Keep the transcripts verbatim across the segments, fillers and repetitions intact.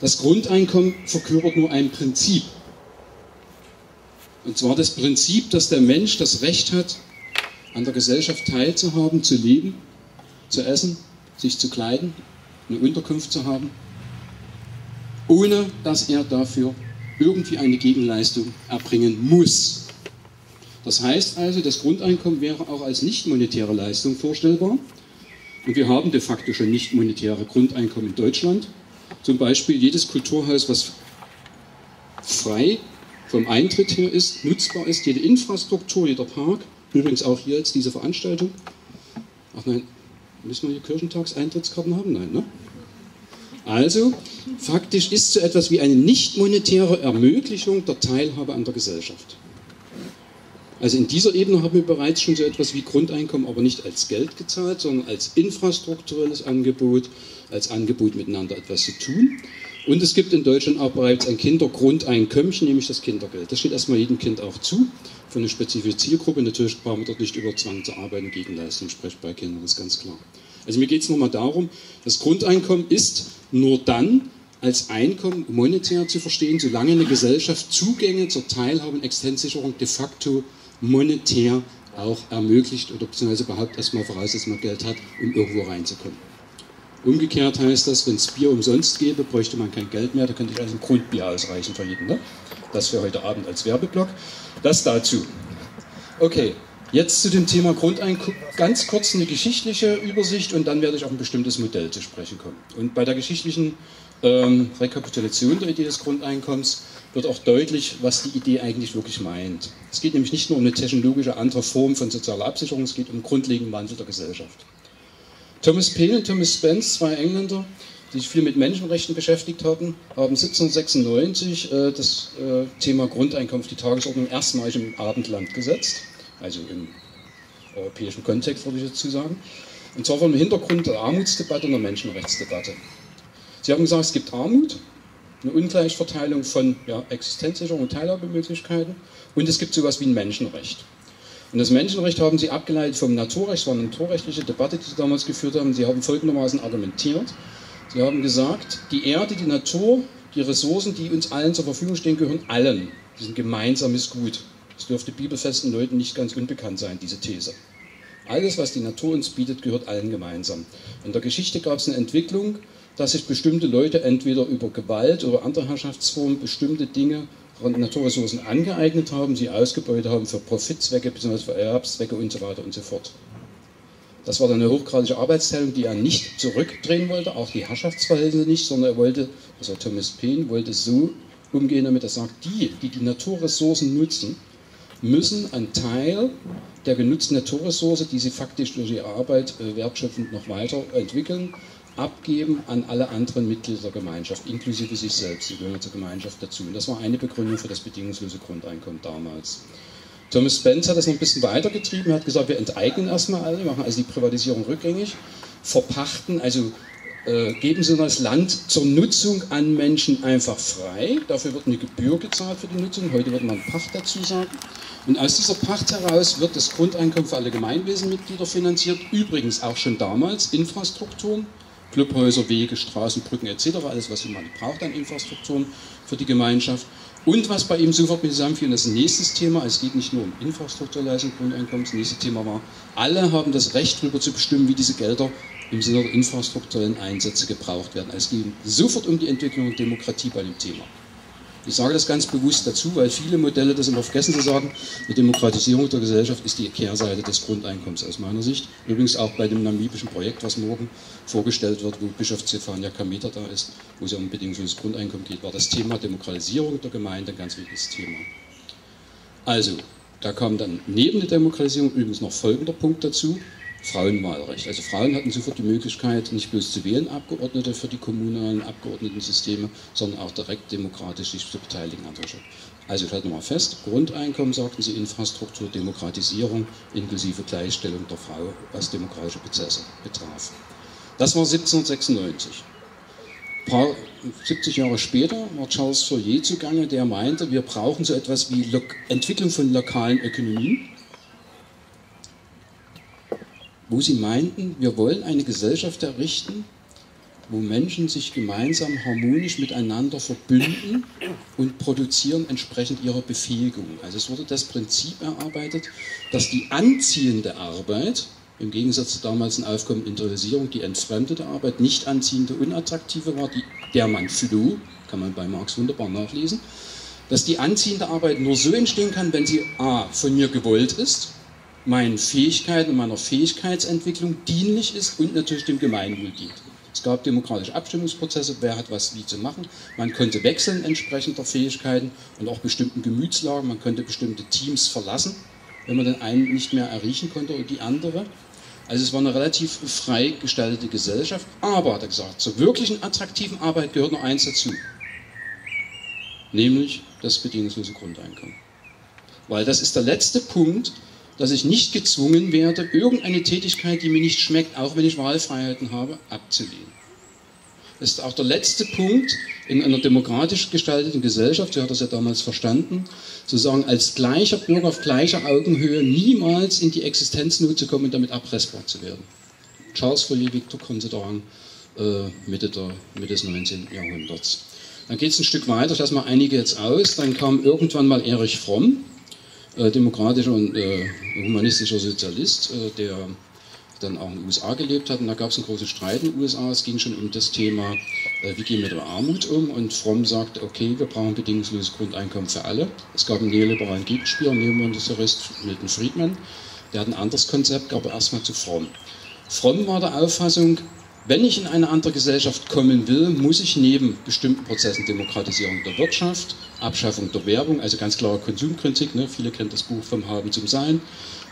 Das Grundeinkommen verkörpert nur ein Prinzip. Und zwar das Prinzip, dass der Mensch das Recht hat, an der Gesellschaft teilzuhaben, zu leben, zu essen, sich zu kleiden, eine Unterkunft zu haben, ohne dass er dafür irgendwie eine Gegenleistung erbringen muss. Das heißt also, das Grundeinkommen wäre auch als nicht-monetäre Leistung vorstellbar. Und wir haben de facto schon nicht-monetäre Grundeinkommen in Deutschland. Zum Beispiel jedes Kulturhaus, was frei vom Eintritt her ist, nutzbar ist, jede Infrastruktur, jeder Park, übrigens auch hier jetzt diese Veranstaltung. Ach nein, müssen wir hier Kirchentags-Eintrittskarten haben? Nein, ne? Also, faktisch ist so etwas wie eine nicht-monetäre Ermöglichung der Teilhabe an der Gesellschaft. Also in dieser Ebene haben wir bereits schon so etwas wie Grundeinkommen, aber nicht als Geld gezahlt, sondern als infrastrukturelles Angebot, als Angebot miteinander etwas zu tun. Und es gibt in Deutschland auch bereits ein Kindergrundeinkömmchen, nämlich das Kindergeld. Das steht erstmal jedem Kind auch zu, für eine spezifische Zielgruppe. Natürlich brauchen wir dort nicht über Zwang zur Arbeit und Gegenleistung sprechen bei Kindern, das ist ganz klar. Also mir geht es nochmal darum, das Grundeinkommen ist nur dann als Einkommen monetär zu verstehen, solange eine Gesellschaft Zugänge zur Teilhabe und Existenzsicherung de facto monetär auch ermöglicht oder beziehungsweise überhaupt erstmal voraus, dass man Geld hat, um irgendwo reinzukommen. Umgekehrt heißt das, wenn es Bier umsonst gäbe, bräuchte man kein Geld mehr, da könnte ich also ein Grundbier ausreichen für jeden. Ne? Das für heute Abend als Werbeblock. Das dazu. Okay, jetzt zu dem Thema Grundeinkommen. Ganz kurz eine geschichtliche Übersicht und dann werde ich auf ein bestimmtes Modell zu sprechen kommen. Und bei der geschichtlichen ähm, Rekapitulation der Idee des Grundeinkommens wird auch deutlich, was die Idee eigentlich wirklich meint. Es geht nämlich nicht nur um eine technologische andere Form von sozialer Absicherung, es geht um grundlegenden Wandel der Gesellschaft. Thomas Paine und Thomas Spence, zwei Engländer, die sich viel mit Menschenrechten beschäftigt hatten, haben siebzehnhundertsechsundneunzig äh, das äh, Thema Grundeinkommen auf die Tagesordnung erstmalig im Abendland gesetzt, also im europäischen Kontext würde ich dazu sagen, und zwar vor dem Hintergrund der Armutsdebatte und der Menschenrechtsdebatte. Sie haben gesagt, es gibt Armut, eine Ungleichverteilung von ja, Existenzsicherung und Teilhabemöglichkeiten und es gibt sowas wie ein Menschenrecht. Und das Menschenrecht haben sie abgeleitet vom Naturrecht, es war eine naturrechtliche Debatte, die sie damals geführt haben. Sie haben folgendermaßen argumentiert. Sie haben gesagt, die Erde, die Natur, die Ressourcen, die uns allen zur Verfügung stehen, gehören allen. Die sind gemeinsames Gut. Das dürfte bibelfesten Leuten nicht ganz unbekannt sein, diese These. Alles, was die Natur uns bietet, gehört allen gemeinsam. In der Geschichte gab es eine Entwicklung, dass sich bestimmte Leute entweder über Gewalt oder andere Herrschaftsformen bestimmte Dinge Naturressourcen angeeignet haben, sie ausgebeutet haben für Profitzwecke bzw. für Erwerbszwecke und so weiter und so fort. Das war dann eine hochgradige Arbeitsteilung, die er nicht zurückdrehen wollte, auch die Herrschaftsverhältnisse nicht, sondern er wollte, also Thomas Paine wollte so umgehen damit, er sagt, die, die die Naturressourcen nutzen, müssen einen Teil der genutzten Naturressource, die sie faktisch durch ihre Arbeit äh, wertschöpfend noch weiter entwickeln, abgeben an alle anderen Mitglieder der Gemeinschaft, inklusive sich selbst, die gehören zur Gemeinschaft dazu. Und das war eine Begründung für das bedingungslose Grundeinkommen damals. Thomas Spence hat das noch ein bisschen weitergetrieben, hat gesagt, wir enteignen erstmal alle, machen also die Privatisierung rückgängig, verpachten, also äh, geben sie das Land zur Nutzung an Menschen einfach frei, dafür wird eine Gebühr gezahlt für die Nutzung, heute wird man Pacht dazu sagen. Und aus dieser Pacht heraus wird das Grundeinkommen für alle Gemeinwesenmitglieder finanziert, übrigens auch schon damals Infrastrukturen, Clubhäuser, Wege, Straßen, Brücken et cetera, alles, was man braucht an Infrastrukturen für die Gemeinschaft. Und was bei ihm sofort mit zusammenfiel, das ist ein nächstes Thema, es geht nicht nur um Infrastrukturleistung, Grundeinkommen, das nächste Thema war, alle haben das Recht darüber zu bestimmen, wie diese Gelder im Sinne der infrastrukturellen Einsätze gebraucht werden. Also es ging sofort um die Entwicklung und Demokratie bei dem Thema. Ich sage das ganz bewusst dazu, weil viele Modelle das immer vergessen zu sagen, die Demokratisierung der Gesellschaft ist die Kehrseite des Grundeinkommens aus meiner Sicht. Übrigens auch bei dem namibischen Projekt, was morgen vorgestellt wird, wo Bischof Zephania Kameta da ist, wo es ja um bedingungsloses Grundeinkommen geht, war das Thema Demokratisierung der Gemeinde ein ganz wichtiges Thema. Also, da kam dann neben der Demokratisierung übrigens noch folgender Punkt dazu, Frauenwahlrecht. Also Frauen hatten sofort die Möglichkeit, nicht bloß zu wählen Abgeordnete für die kommunalen Abgeordnetensysteme, sondern auch direkt demokratisch sich zu beteiligen an der Gesellschaft. Also ich halte nochmal fest, Grundeinkommen, sagten sie, Infrastruktur, Demokratisierung, inklusive Gleichstellung der Frau, was demokratische Prozesse betraf. Das war siebzehnhundertsechsundneunzig. Ein paar siebzig Jahre später war Charles Fourier zugange, der meinte, wir brauchen so etwas wie Lok- Entwicklung von lokalen Ökonomien, wo sie meinten, wir wollen eine Gesellschaft errichten, wo Menschen sich gemeinsam harmonisch miteinander verbünden und produzieren entsprechend ihrer Befähigung. Also es wurde das Prinzip erarbeitet, dass die anziehende Arbeit, im Gegensatz zur damals in aufkommenden Industrialisierung, die entfremdete Arbeit, nicht anziehende, unattraktive war, die, der man floh, kann man bei Marx wunderbar nachlesen, dass die anziehende Arbeit nur so entstehen kann, wenn sie a. von mir gewollt ist, meinen Fähigkeiten und meiner Fähigkeitsentwicklung dienlich ist und natürlich dem Gemeinwohl dient. Es gab demokratische Abstimmungsprozesse, wer hat was wie zu machen. Man konnte wechseln entsprechend der Fähigkeiten und auch bestimmten Gemütslagen. Man konnte bestimmte Teams verlassen, wenn man den einen nicht mehr erriechen konnte und die andere. Also es war eine relativ frei gestaltete Gesellschaft. Aber, hat er gesagt, zur wirklichen attraktiven Arbeit gehört noch eins dazu. Nämlich das bedingungslose Grundeinkommen. Weil das ist der letzte Punkt, dass ich nicht gezwungen werde, irgendeine Tätigkeit, die mir nicht schmeckt, auch wenn ich Wahlfreiheiten habe, abzulehnen. Das ist auch der letzte Punkt in einer demokratisch gestalteten Gesellschaft, so hat das ja damals verstanden, zu sagen, als gleicher Bürger auf gleicher Augenhöhe niemals in die Existenznot zu kommen und damit erpressbar zu werden. Charles Fourier, Victor Considérant, äh, Mitte, der, Mitte des neunzehnten Jahrhunderts. Dann geht es ein Stück weiter, ich lasse mal einige jetzt aus, dann kam irgendwann mal Erich Fromm, demokratischer und äh, humanistischer Sozialist, äh, der dann auch in den U S A gelebt hat. Und da gab es einen großen Streit in den U S A. Es ging schon um das Thema, äh, wie gehen wir mit der Armut um? Und Fromm sagt, okay, wir brauchen bedingungsloses Grundeinkommen für alle. Es gab einen neoliberalen Gegenspieler, einen Neomonetarist Milton Friedman. Der hat ein anderes Konzept, gab er erstmal zu Fromm. Fromm war der Auffassung, wenn ich in eine andere Gesellschaft kommen will, muss ich neben bestimmten Prozessen, Demokratisierung der Wirtschaft, Abschaffung der Werbung, also ganz klare Konsumkritik, ne? Viele kennen das Buch Vom Haben zum Sein,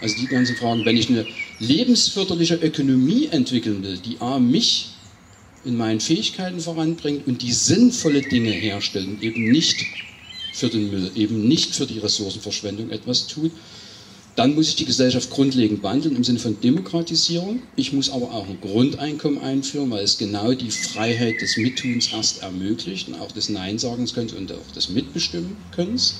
also die ganzen Fragen, wenn ich eine lebensförderliche Ökonomie entwickeln will, die a. mich in meinen Fähigkeiten voranbringt und die sinnvolle Dinge herstellt und eben nicht für den Müll, eben nicht für die Ressourcenverschwendung etwas tut, dann muss ich die Gesellschaft grundlegend wandeln im Sinne von Demokratisierung. Ich muss aber auch ein Grundeinkommen einführen, weil es genau die Freiheit des Mittuns erst ermöglicht und auch des Nein-Sagens-Könnens und auch des Mitbestimmen-Könnens.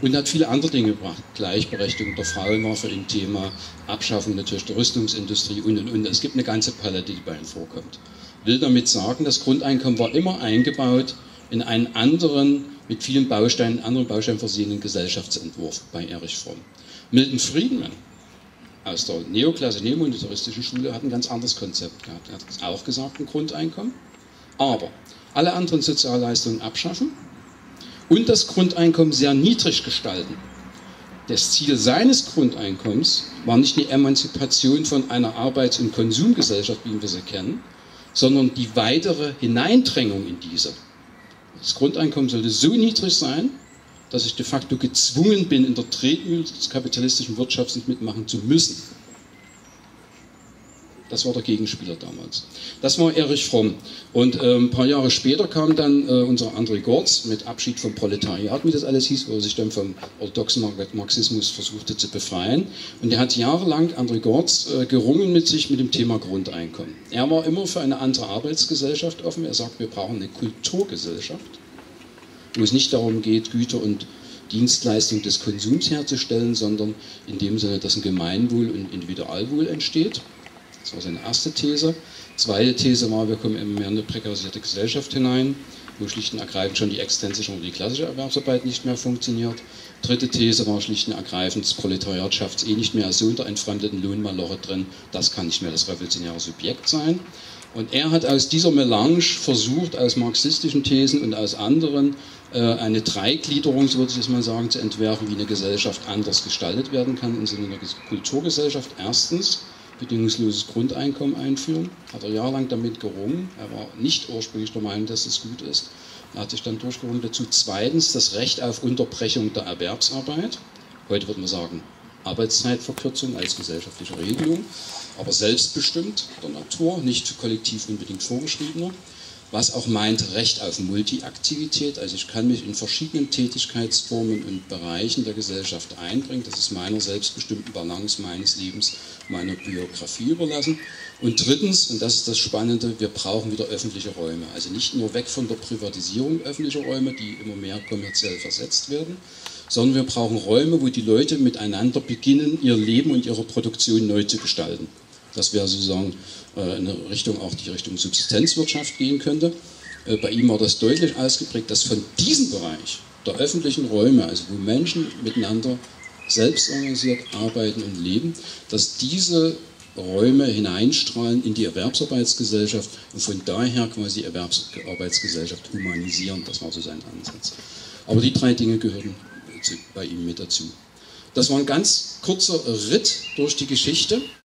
Und hat viele andere Dinge gebracht. Gleichberechtigung der Frauen war für ein Thema, Abschaffung natürlich der Rüstungsindustrie und und und. Es gibt eine ganze Palette, die bei ihm vorkommt. Ich will damit sagen, das Grundeinkommen war immer eingebaut in einen anderen, mit vielen Bausteinen, anderen Bausteinen versehenen Gesellschaftsentwurf bei Erich Fromm. Milton Friedman aus der neoklassischen, neomonetaristischen Schule hat ein ganz anderes Konzept gehabt. Er hat auch gesagt, ein Grundeinkommen, aber alle anderen Sozialleistungen abschaffen und das Grundeinkommen sehr niedrig gestalten. Das Ziel seines Grundeinkommens war nicht die Emanzipation von einer Arbeits- und Konsumgesellschaft, wie wir sie kennen, sondern die weitere Hineindrängung in diese. Das Grundeinkommen sollte so niedrig sein, dass ich de facto gezwungen bin, in der Tretmühle des kapitalistischen Wirtschafts nicht mitmachen zu müssen. Das war der Gegenspieler damals. Das war Erich Fromm. Und äh, ein paar Jahre später kam dann äh, unser André Gortz mit Abschied vom Proletariat, wie das alles hieß, wo er sich dann vom orthodoxen Marxismus versuchte zu befreien. Und er hat jahrelang, André Gortz, äh, gerungen mit sich mit dem Thema Grundeinkommen. Er war immer für eine andere Arbeitsgesellschaft offen. Er sagt, wir brauchen eine Kulturgesellschaft, wo es nicht darum geht, Güter und Dienstleistungen des Konsums herzustellen, sondern in dem Sinne, dass ein Gemeinwohl und Individualwohl entsteht. Das war seine erste These. Zweite These war, wir kommen immer mehr in eine prekarisierte Gesellschaft hinein, wo schlicht und ergreifend schon die extensische oder die klassische Erwerbsarbeit nicht mehr funktioniert. Dritte These war schlicht und ergreifend, das Proletariat schafft es eh nicht mehr, so unter entfremdeten Lohnmaloche drin, das kann nicht mehr das revolutionäre Subjekt sein. Und er hat aus dieser Melange versucht, aus marxistischen Thesen und aus anderen eine Dreigliederung, so würde ich das mal sagen, zu entwerfen, wie eine Gesellschaft anders gestaltet werden kann im Sinne einer Kulturgesellschaft. Erstens, bedingungsloses Grundeinkommen einführen, hat er jahrelang damit gerungen. Er war nicht ursprünglich der Meinung, dass es gut ist. Er hat sich dann durchgerungen dazu. Zweitens, das Recht auf Unterbrechung der Erwerbsarbeit. Heute würde man sagen, Arbeitszeitverkürzung als gesellschaftliche Regelung, aber selbstbestimmt der Natur, nicht kollektiv unbedingt vorgeschriebener. Was auch meint, Recht auf Multiaktivität, also ich kann mich in verschiedenen Tätigkeitsformen und Bereichen der Gesellschaft einbringen, das ist meiner selbstbestimmten Balance meines Lebens, meiner Biografie überlassen. Und drittens, und das ist das Spannende, wir brauchen wieder öffentliche Räume, also nicht nur weg von der Privatisierung öffentlicher Räume, die immer mehr kommerziell versetzt werden, sondern wir brauchen Räume, wo die Leute miteinander beginnen, ihr Leben und ihre Produktion neu zu gestalten. dass wir sozusagen äh, in eine Richtung, auch die Richtung Subsistenzwirtschaft gehen könnte. Äh, bei ihm war das deutlich ausgeprägt, dass von diesem Bereich der öffentlichen Räume, also wo Menschen miteinander selbst organisiert arbeiten und leben, dass diese Räume hineinstrahlen in die Erwerbsarbeitsgesellschaft und von daher quasi Erwerbsarbeitsgesellschaft humanisieren. Das war so sein Ansatz. Aber die drei Dinge gehörten bei ihm mit dazu. Das war ein ganz kurzer Ritt durch die Geschichte.